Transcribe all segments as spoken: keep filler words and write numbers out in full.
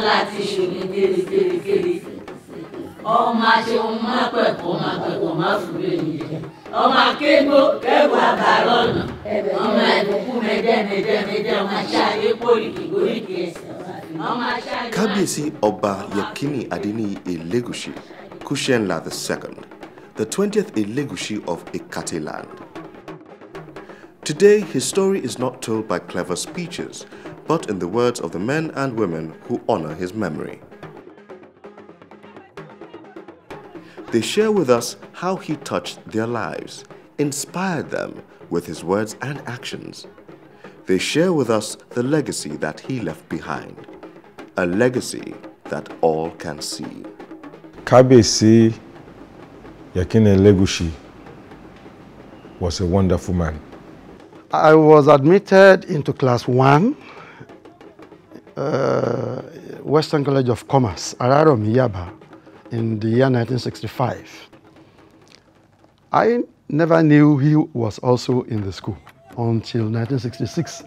láti ṣòlè kéré kéré kéré ọmọ aṣeun máa pẹ̀kọ́ máa pẹ̀kọ́ máa fúru ènìyàn ọmọ akégbó kẹwàá àbárọ̀ ọ̀nà ọmọ ẹ̀dùnkù mẹ́jẹ̀mẹ́jẹ̀mẹ́jẹ̀ ọmọ aṣááyé kórìkì kórìkì ẹ̀sẹ̀ ọmọ aṣááyé. Kábíyèsí Ọba Yekini Adeniyi Elegushi Kusenla the second, the twentieth Elegushi of Ikate land. Today, his story is not told by clever speeches, but in the words of the men and women who honor his memory. They share with us how he touched their lives, inspired them with his words and actions. They share with us the legacy that he left behind, a legacy that all can see. Kábíyèsí Yekini Elegushi was a wonderful man. I was admitted into class one, uh, Western College of Commerce, Araromiyaba, in the year nineteen sixty-five. I never knew he was also in the school until nineteen sixty-six,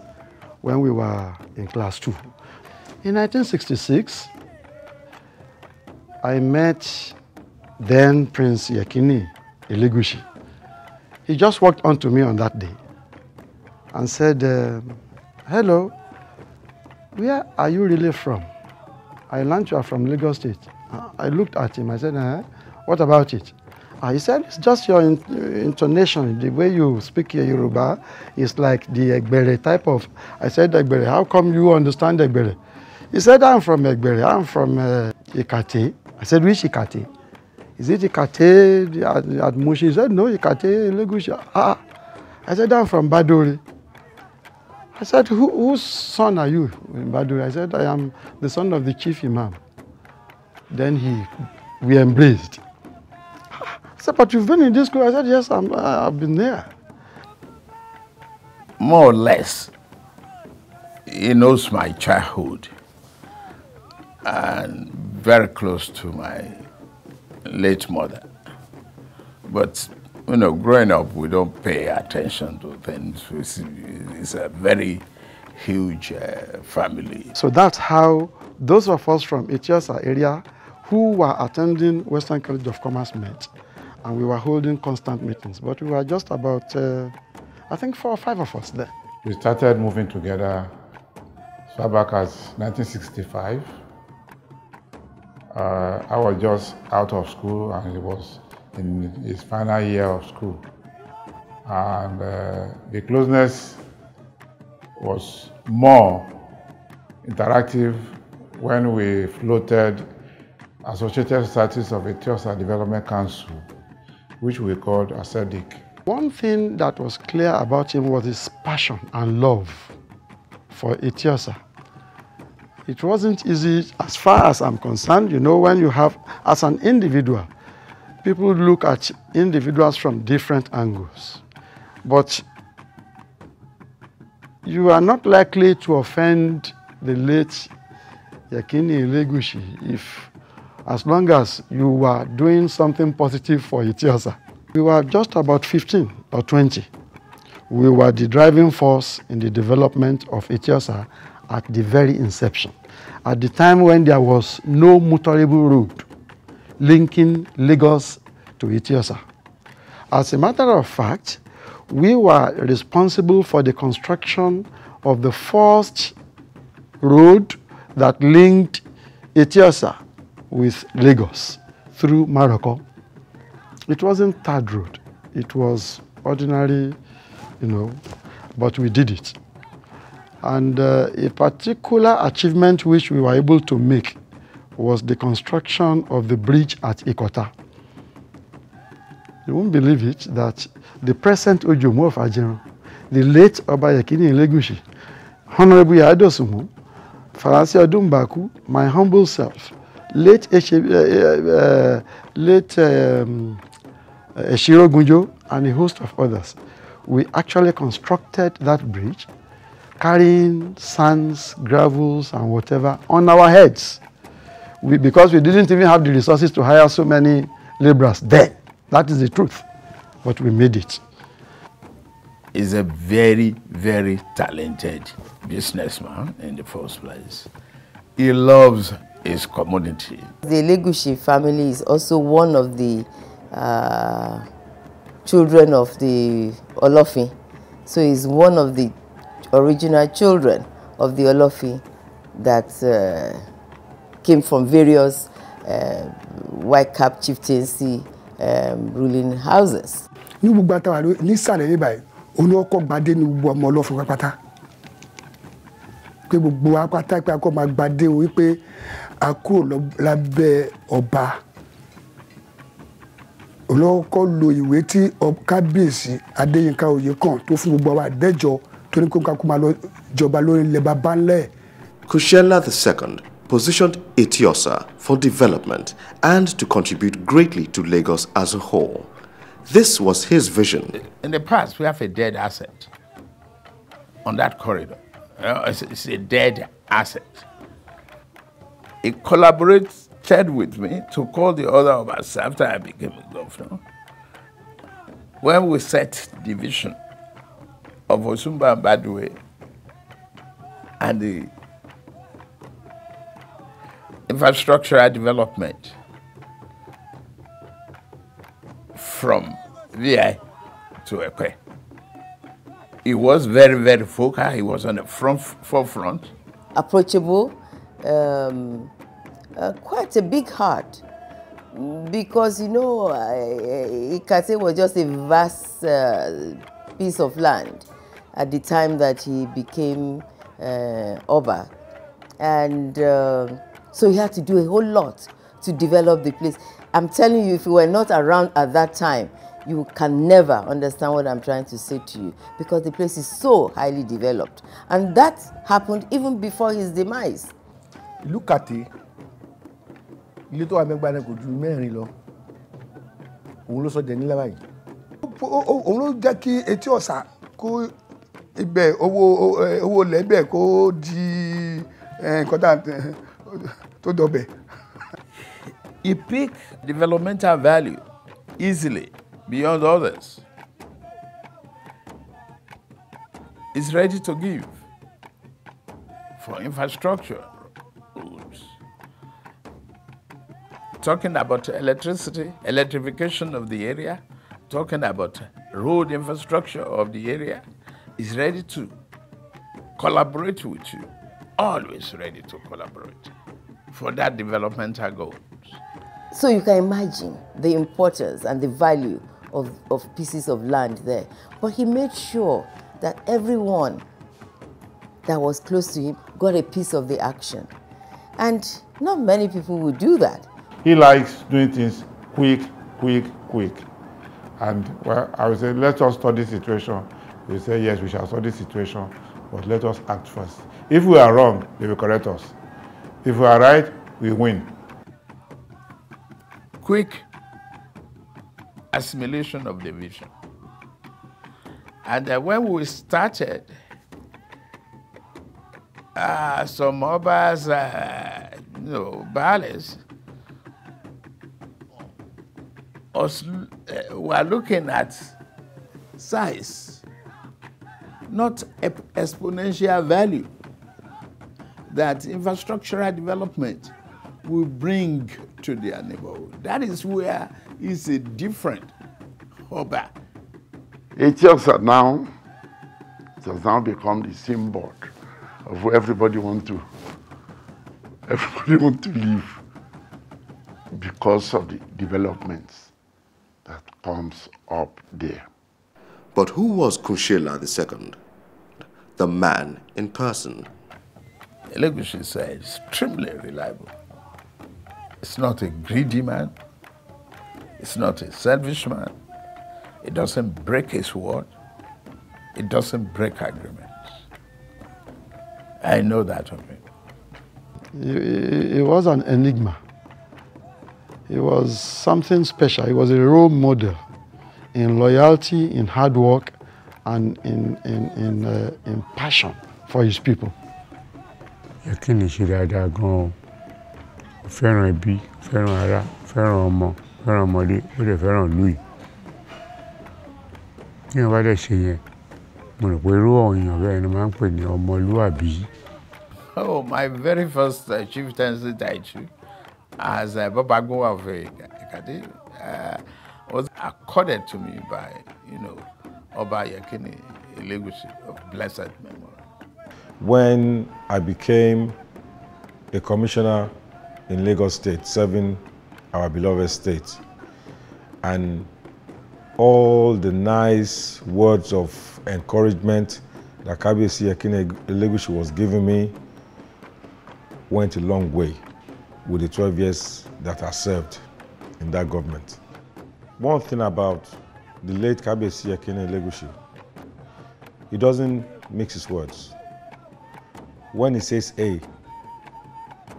when we were in class two. In nineteen sixty-six, I met then Prince Yekini Elegushi. He just walked onto me on that day and said, uh, hello, where are you really from? I learned you are from Lagos State. I looked at him, I said, uh, what about it? Uh, he said, it's just your in intonation, the way you speak your Yoruba is like the Egberi type of. I said, Egberi, how come you understand Egberi? He said, I'm from Egberi, I'm from uh, Ikate. I said, which Ikate? Is it Ikate Admushi? He said, no, Ikate Elegushi. Ah. I said, I'm from Baduri. I said, Who, whose son are you in Baduri? I said, I am the son of the chief imam. Then he, we embraced. I said, but you've been in this school? I said, yes, I'm, I've been there. More or less, he knows my childhood and very close to my late mother. But you know, growing up, we don't pay attention to things. It's, it's a very huge uh, family. So that's how those of us from ETIOSA area who were attending Western College of Commerce met, and we were holding constant meetings. But we were just about, uh, I think, four or five of us there. We started moving together as far back as nineteen sixty-five. Uh, I was just out of school, and it was in his final year of school. And uh, the closeness was more interactive when we floated Associated Studies of ETIOSA Development Council, which we called ASEDIC. One thing that was clear about him was his passion and love for ETIOSA. It wasn't easy, as far as I'm concerned, you know, when you have, as an individual, people look at individuals from different angles, but you are not likely to offend the late Yekini Elegushi if, as long as you were doing something positive for ETIOSA. We were just about fifteen or twenty. We were the driving force in the development of ETIOSA at the very inception, at the time when there was no motorable road linking Lagos to ETIOSA. As a matter of fact, we were responsible for the construction of the first road that linked ETIOSA with Lagos through Morocco. It wasn't third road, it was ordinary, you know, but we did it. And uh, a particular achievement which we were able to make was the construction of the bridge at Ikota. You won't believe it that the present Ojomo of Ajero, the late Oba Yekini Elegushi, Honorable Yadosumu, Falansio Dumbaku, my humble self, late Eshiro, uh, late, um, Eshiro Gunjo, and a host of others, we actually constructed that bridge, carrying sands, gravels, and whatever on our heads. We, because we didn't even have the resources to hire so many laborers then. That is the truth, but we made it. He's a very, very talented businessman in the first place. He loves his community. The Elegushi family is also one of the uh, children of the Olofi. So he's one of the original children of the Olofi that uh, came from various uh, white-cap chieftaincy um, ruling houses. Oloko lo iwe ti Kábíyèsí Adéyínká Oyèkán tó fún gbogbo wa dejo tó ní kó ká má lọ jọba lórí ilẹ̀ baba ńlẹ̀. Kusenla the second positioned ETIOSA for development and to contribute greatly to Lagos as a whole. This was his vision. In the past, we have a dead asset on that corridor. It's a dead asset. It collaborates with me to call the other of us after I became a governor. When we set division of Osumba Badwe and the infrastructure development from V I to Epe, he was very, very vocal. He was on the front, forefront. Approachable. Um... Uh, quite a big heart, because you know uh, Ikate was just a vast uh, piece of land at the time that he became uh, Oba, and uh, so he had to do a whole lot to develop the place. I'm telling you, if you were not around at that time, you can never understand what I'm trying to say to you, because the place is so highly developed, and that happened even before his demise. Look at it. He picked developmental value easily beyond others. He's ready to give for infrastructure. Talking about electricity, electrification of the area, talking about road infrastructure of the area, is ready to collaborate with you, always ready to collaborate for that developmental goals. So you can imagine the importance and the value of, of pieces of land there. But he made sure that everyone that was close to him got a piece of the action. And not many people would do that. He likes doing things quick, quick, quick. And well, I would say, let us study the situation. They say, yes, we shall study the situation, but let us act first. If we are wrong, they will correct us. If we are right, we win. Quick assimilation of the vision. And uh, when we started, uh, some of us, uh, you know, ballast, Us, uh, we are looking at size, not exponential value that infrastructural development will bring to their neighborhood. That is where it's a different Oba. ETIOSA now has now become the symbol of where everybody wants to, everybody wants to live because of the developments that comes up there. But who was Kusenla the second? The man in person. Elegushi is extremely reliable. It's not a greedy man. It's not a selfish man. It doesn't break his word. It doesn't break agreements. I know that of him. He, he was an enigma. He was something special. He was a role model in loyalty, in hard work, and in, in, in, uh, in passion for his people. Yekini ṣe dáadáa gan-an. Ó fẹ́ràn ẹbí, fẹ́ràn ará, fẹ́ràn ọmọ, fẹ́ràn ọmọdé, ó dẹ̀ fẹ́ràn ìlú yìí. Tí wọ́n bá dẹ̀ ṣe yẹn, mo rò pé irú ọ̀yàn bẹ́ẹ̀ ni máa ń pè ní ọmọlúwàbí. Oh, my very first uh, chieftaincy title as a Babago of Ikate uh, was accorded to me by, you know, Oba Yekini Elegushi of blessed memory. When I became a commissioner in Lagos State, serving our beloved state, and all the nice words of encouragement that Kábíyèsí Yekini Elegushi was giving me went a long way with the twelve years that I served in that government. One thing about the late Kábíyèsí Yekini Elegushi, he doesn't mix his words. When he says A,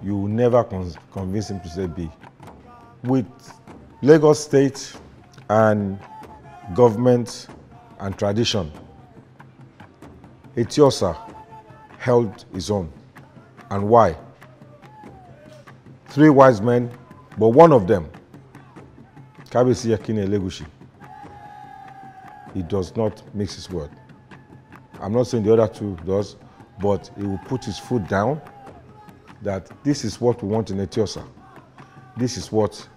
you will never con convince him to say B. With Lagos State and government and tradition, ETIOSA held his own. And why? Three wise men, but one of them, Kábíyèsí Yekini Elegushi, he does not mix his word. I'm not saying the other two does, but he will put his foot down that this is what we want in ETIOSA. This is what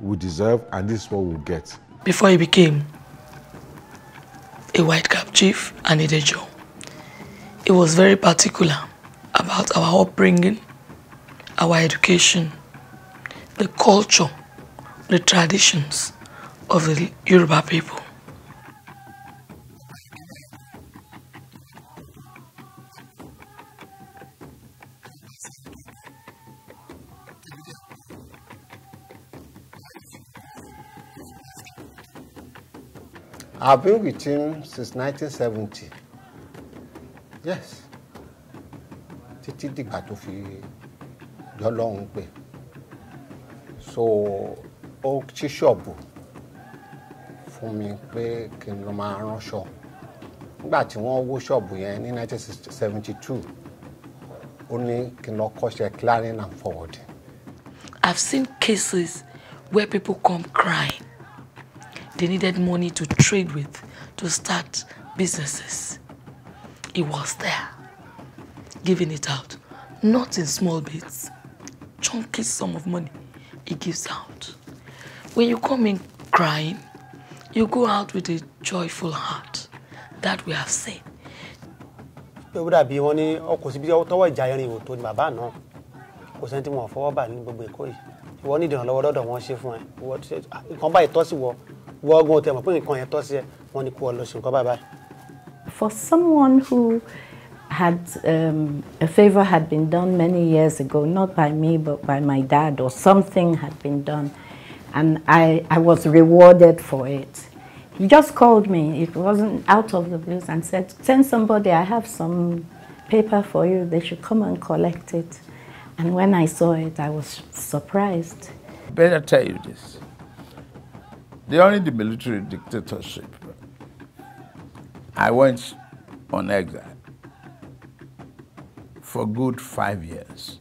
we deserve and this is what we'll get. Before he became a white cap chief and a Dejo, he was very particular about our upbringing, our education, the culture, the traditions of the Yoruba people. I've been with him since nineteen seventy. Yes. So, ó ti ṣọ́ọ̀bù fún mi pé kí n lọ máa ránṣọ. Nígbà tí wọ́n wó ṣọ́ọ̀bù yẹn ní nineteen seventy-two, ó ní kí n lọ kọ́ṣẹ́ clearing and forwarding. I've seen cases where people come crying. They needed money to trade with, to start businesses. He was there, giving it out, not in small bits. Chunky sum of money he gives out. When you come in crying, you go out with a joyful heart. That we have seen. For someone who had um, a favor had been done many years ago, not by me but by my dad, or something had been done, and I, I was rewarded for it. He just called me, it wasn't out of the blues, and said, send somebody, I have some paper for you, they should come and collect it. And when I saw it, I was surprised. Better tell you this. They only the military dictatorship. I went on exile for good five years.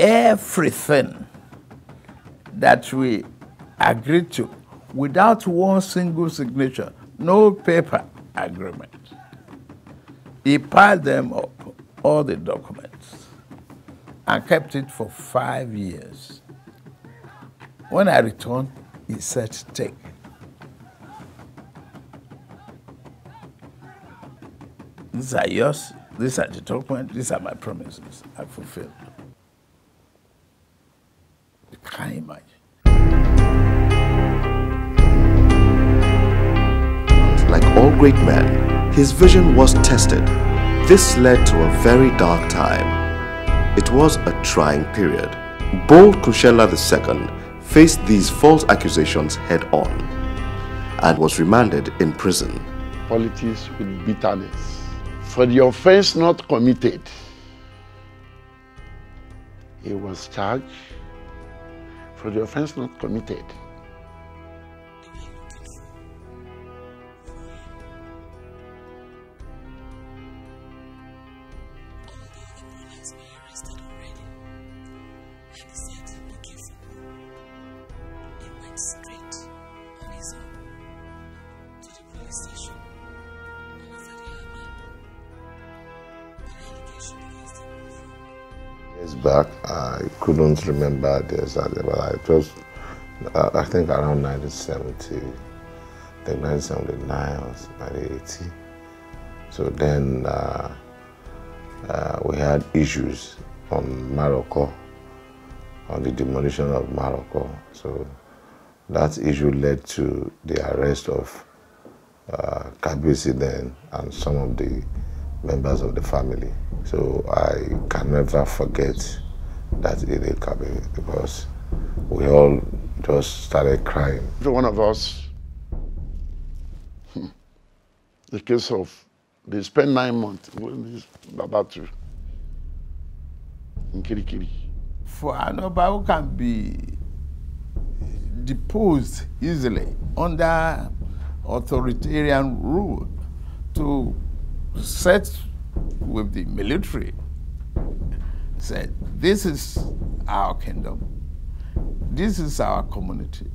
Everything that we agreed to, without one single signature, no paper agreement, he piled them up, all the documents, and kept it for five years. When I returned, he said, take. These are yours, these are the documents, these are my promises. I fulfilled. You can't imagine. Like all great men, his vision was tested. This led to a very dark time. It was a trying period. Bold Kusenla the second faced these false accusations head-on and was remanded in prison. Politics with bitterness. For the offense not committed, he was charged. For the offense not committed, Years back, I couldn't remember the exact date, but I just, I think around nineteen seventy, the nineteen seventy-nine or nineteen eighty. So then uh, uh, we had issues on Morocco, on the demolition of Morocco. So that issue led to the arrest of uh, Kabisi then and some of the members of the family. So I can never forget that Ede Kabe because we all just started crying. Every one of us, the case of, they spent nine months in about in Kirikiri. For an Oba who can be deposed easily under authoritarian rule to set with the military, said, this is our kingdom, this is our community.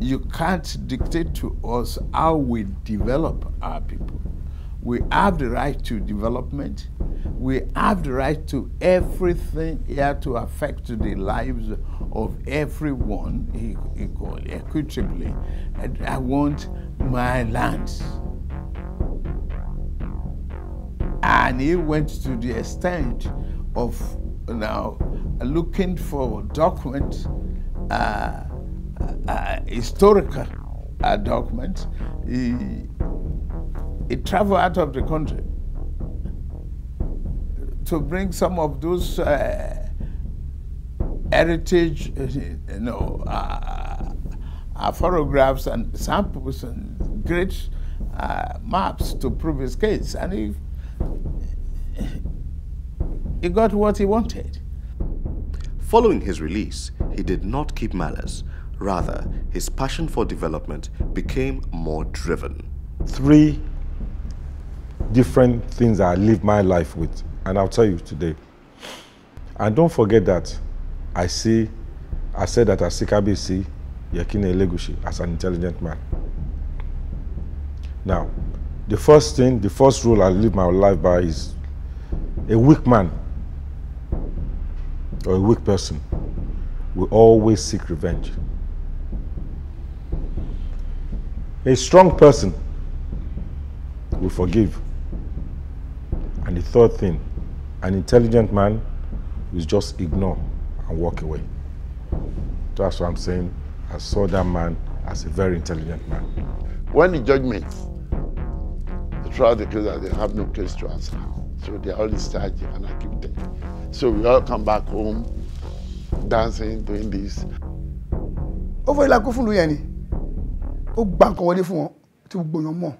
You can't dictate to us how we develop our people. We have the right to development. We have the right to everything here to affect the lives of everyone equally, equitably. And I want my land. And he went to the extent of now looking for documents, uh, uh, historical uh, documents. He, he traveled out of the country to bring some of those uh, heritage, you know, uh, uh, photographs and samples and great uh, maps to prove his case. And he, he got what he wanted. Following his release, he did not keep malice. Rather, his passion for development became more driven. Three different things that I live my life with, and I'll tell you today. And don't forget that I see, I said that I see Kabisi Yekini Elegushi as an intelligent man. Now, the first thing, the first rule I live my life by is a weak man or a weak person will always seek revenge. A strong person will forgive. And the third thing, an intelligent man will just ignore and walk away. That's what I'm saying. I saw that man as a very intelligent man. When the judgment, the trial declares that they have no case to answer. So they are all discharged and acquitted. So we all come back home, dancing, doing this. Over the lack of food, any. Oh, bank on the phone to go no more.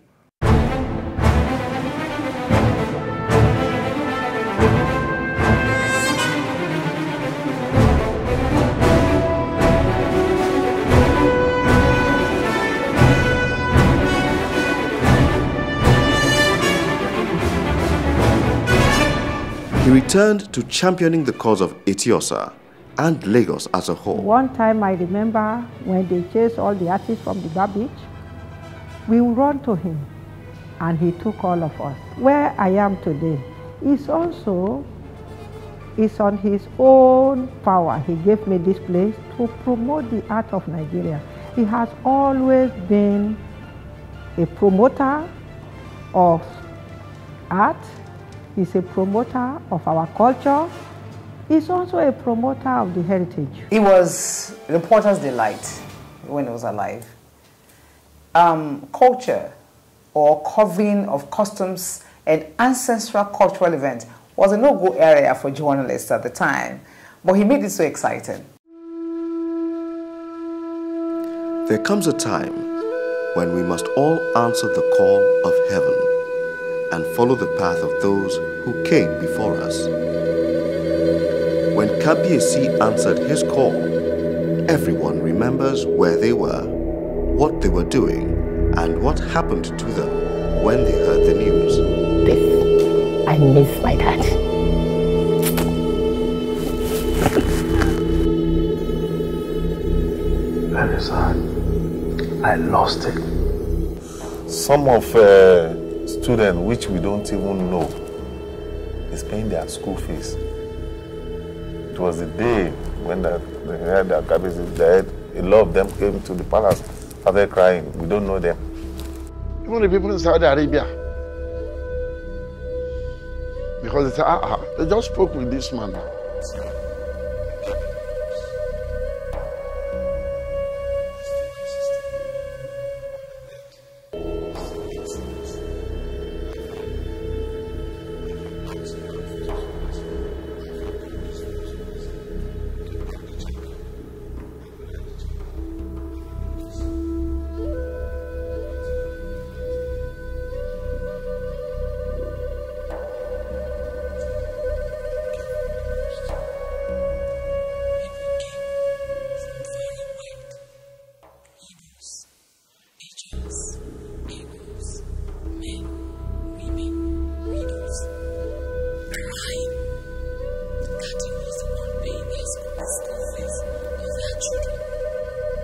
He returned to championing the cause of ETIOSA and Lagos as a whole. One time I remember when they chased all the artists from the Bar Beach, we ran to him and he took all of us. Where I am today is also, it's on his own power. He gave me this place to promote the art of Nigeria. He has always been a promoter of art. He's a promoter of our culture. He's also a promoter of the heritage. He was reporters' delight when he was alive. Um, culture or covering of customs and ancestral cultural events was a no-go area for journalists at the time, but he made it so exciting. There comes a time when we must all answer the call of heaven and follow the path of those who came before us. When Kabiyesi answered his call, everyone remembers where they were, what they were doing, and what happened to them when they heard the news. This, I miss my dad. Very sad. I lost it. Some of uh, students which we don't even know is paying their school fees It was the day when they had their cabbages dead. A lot of them came to the palace, started crying. We don't know them. Even the people in Saudi Arabia. Because they said, ah, ah, they just spoke with this man.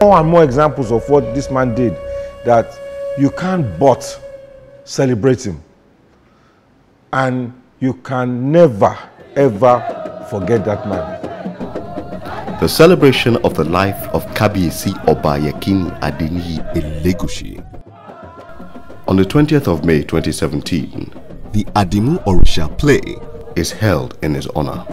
More and more examples of what this man did, that you can't but celebrate him, and you can never ever forget that man. The celebration of the life of Kábíyèsí Oba Yekini Adeniyi Elegushi. On the twentieth of May twenty seventeen, the Adimu Orisha play is held in his honor.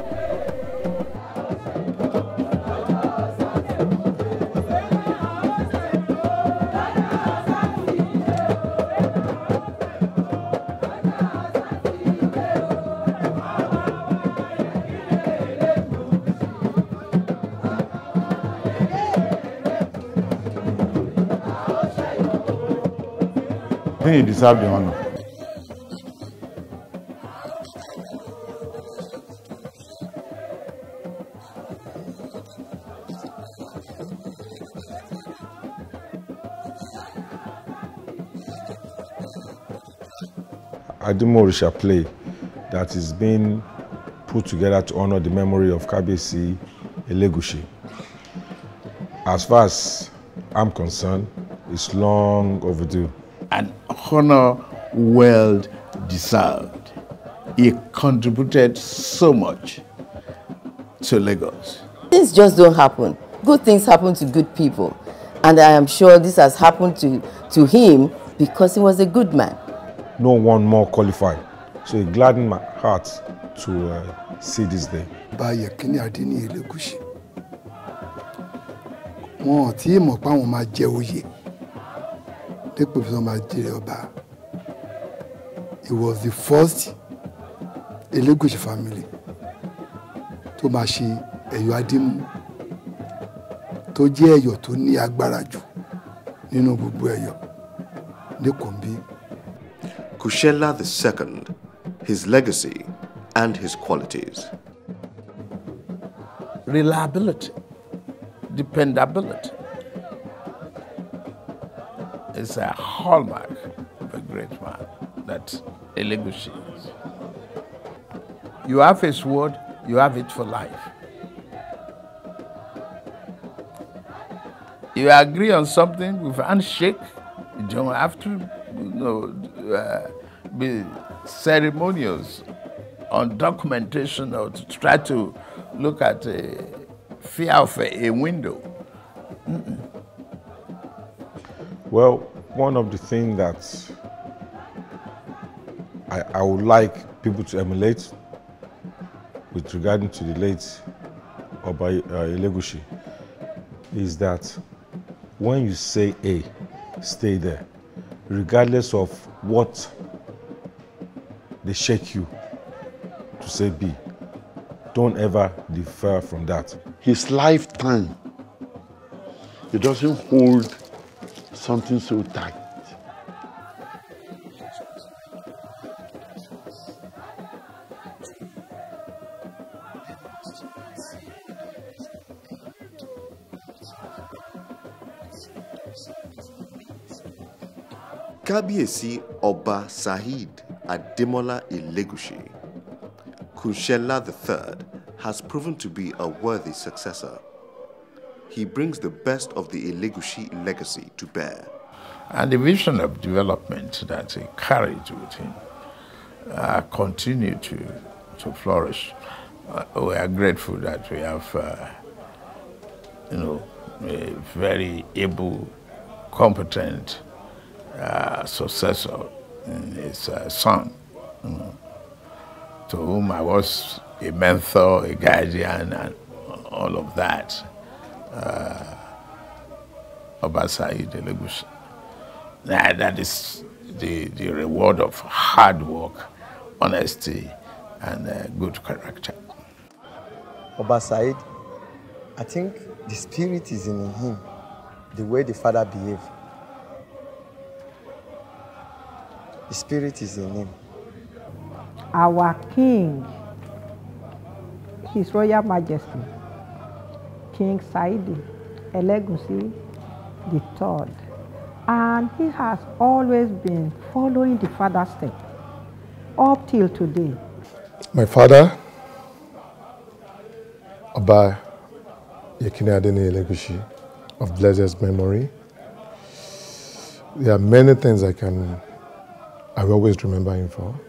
He deserved the honor. Adimu Orisha play that is being put together to honor the memory of Kábíyèsí Elegushi. As far as I'm concerned, it's long overdue. An honor well deserved. He contributed so much to Lagos. Things just don't happen. Good things happen to good people. And I am sure this has happened to, to him because he was a good man. No one more qualified. So it gladdened my heart to uh, see this day. Oba Yekini Adeniyi Elegushi. Wọ́n ti mọ̀ pa wọ́n máa jẹ oyè. He was the first Elegushi family to mashi ẹ̀yọ̀ adimu tó jẹ́ ẹ̀yọ̀ tó ní agbára jù nínú gbogbo ẹ̀yọ̀ ní Kombi. Kusenla the second, his legacy and his qualities. Reliability, dependability. It's a hallmark of a great man that Elegushi is. You have his word, you have it for life. You agree on something with a handshake, you don't have to you know, uh, be ceremonious on documentation or to try to look at a fear of a, a window. Mm-mm. Well, one of the things that I, I would like people to emulate with regard to the late Oba uh, Elegushi is that when you say A, stay there, regardless of what they shake you to say B. Don't ever defer from that. His lifetime, it doesn't hold something so tight. Kábíyèsí Oba Saheed Ademola Elegushi, Kusenla the third, has proven to be a worthy successor. He brings the best of the Elegushi legacy to bear. And the vision of development that he carried with him uh, continued to, to flourish. we are grateful that we have, uh, you know, a very able, competent uh, successor in his uh, son, you know, to whom I was a mentor, a guardian, and all of that. Uh, Oba Saheed Elegushi. Now, that is the, the reward of hard work, honesty, and uh, good character. Oba Saheed, I think the spirit is in him, the way the father behaved. The spirit is in him. Our king, His Royal Majesty, King Saheed Elegushi the Third, and he has always been following the father's step up till today. My father, Oba Yekini Adeniyi Elegushi, of blessed memory. There are many things I can, I always remember him for.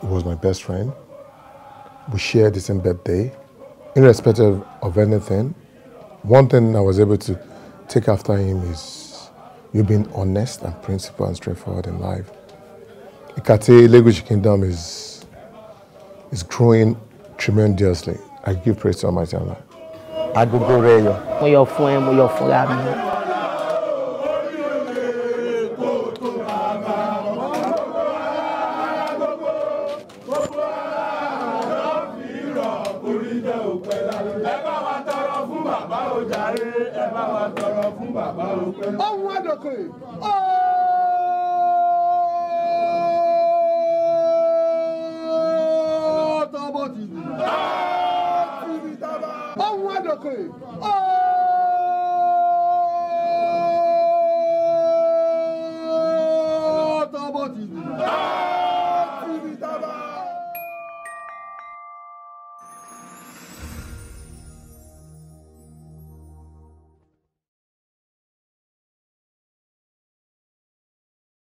He was my best friend. We shared the same birthday. Irrespective of anything, one thing I was able to take after him is you being honest and principled and straightforward in life. Ikate Elegushi Kingdom is, is growing tremendously. I give praise to Almighty Allah. Oh, wonderful! Oh!